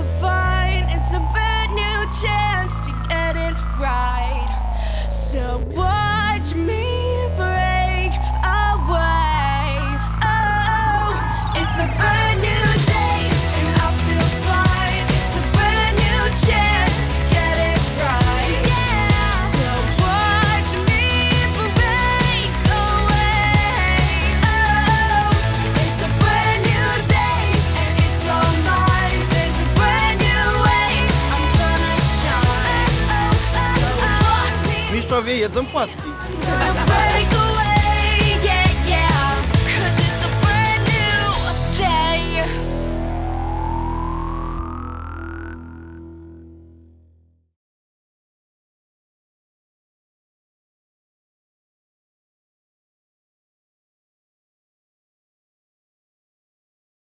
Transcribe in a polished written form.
you'll find it's a brand new chance to get it right. So watch me break away. Oh, it's a brand new day and I feel fine. It's a brand new chance to get it right. Yeah. So watch me break away. Oh, it's a brand new day and it's all mine. There's a brand new way I'm gonna shine. So watch me. Mistrzowie jedzą płatki.